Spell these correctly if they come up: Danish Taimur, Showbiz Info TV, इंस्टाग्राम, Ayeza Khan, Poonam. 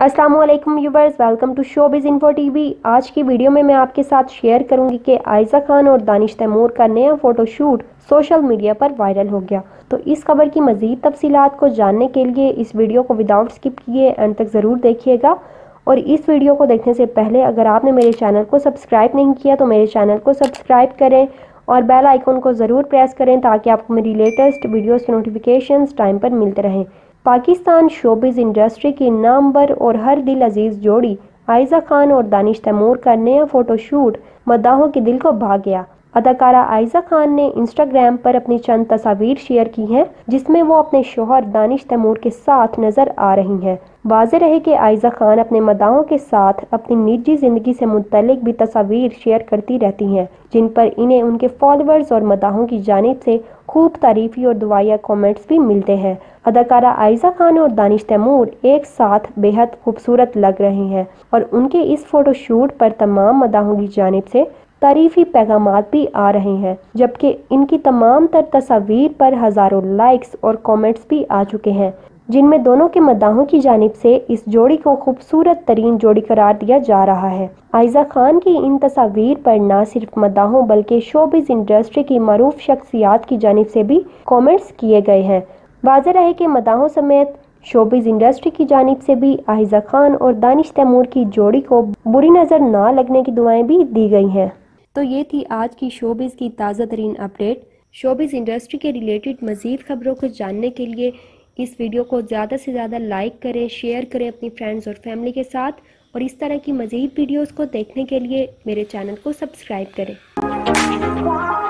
अस्सलामुअलैकुम viewers, welcome to showbiz info TV. आज की वीडियो में मैं आपके साथ शेयर करूंगी कि आयज़ा खान और दानिश तैमूर का नया फ़ोटोशूट सोशल मीडिया पर वायरल हो गया। तो इस खबर की मज़ीद तफसीलात को जानने के लिए इस वीडियो को विदाउट स्किप किए एंड तक ज़रूर देखिएगा। और इस वीडियो को देखने से पहले अगर आपने मेरे चैनल को सब्सक्राइब नहीं किया तो मेरे चैनल को सब्सक्राइब करें और बेल आइकॉन को ज़रूर प्रेस करें ताकि आपको मेरी लेटेस्ट वीडियोज़ के नोटिफिकेशंस टाइम पर मिलते रहें। पाकिस्तान शोबिज़ इंडस्ट्री की नामवर और हर दिल अजीज़ जोड़ी आयज़ा खान और दानिश तैमूर का नया फ़ोटोशूट मदाहों के दिल को भा गया। अदाकारा आयज़ा खान ने इंस्टाग्राम पर अपनी चंद तस्वीर शेयर की हैं जिसमें वो अपने शोहर दानिश तैमूर के साथ नज़र आ रही हैं। वाज़े रहे कि आयज़ा खान अपने मदाहों के साथ अपनी निजी ज़िंदगी से मुतलिक भी तस्वीर शेयर करती रहती हैं जिन पर इन्हें उनके फॉलोअर्स और मदाहों की जानिब से खूब तारीफ़ी और दुआया कमेंट्स भी मिलते हैं। अदाकारा आयज़ा खान और दानिश तैमूर एक साथ बेहद खूबसूरत लग रहे हैं और उनके इस फ़ोटोशूट पर तमाम मदाहों की जानिब से तारीफ़ी पैगामात भी आ रहे हैं, जबकि इनकी तमाम तर तस्वीर पर हज़ारों लाइक्स और कमेंट्स भी आ चुके हैं जिनमें दोनों के मदाहों की जानिब से इस जोड़ी को खूबसूरत तरीन जोड़ी करार दिया जा रहा है। आयज़ा खान की इन तस्वीर पर न सिर्फ मदाहों बल्कि शोबिज़ इंडस्ट्री की मरूफ शख्सियात की जानिब से भी कमेंट्स किए गए हैं। वाज़ेह रहे कि मदाहों समेत शोबिज़ इंडस्ट्री की जानिब से भी आयज़ा खान और दानिश तैमूर की जोड़ी को बुरी नज़र ना लगने की दुआएं भी दी गई हैं। तो ये थी आज की शोबिज़ की ताज़ा तरीन अपडेट। शोबिज़ इंडस्ट्री के रिलेटेड मज़ीद खबरों को जानने के लिए इस वीडियो को ज़्यादा से ज़्यादा लाइक करें, शेयर करें अपनी फ्रेंड्स और फैमिली के साथ, और इस तरह की मज़ीद वीडियोज़ को देखने के लिए मेरे चैनल को सब्सक्राइब करें।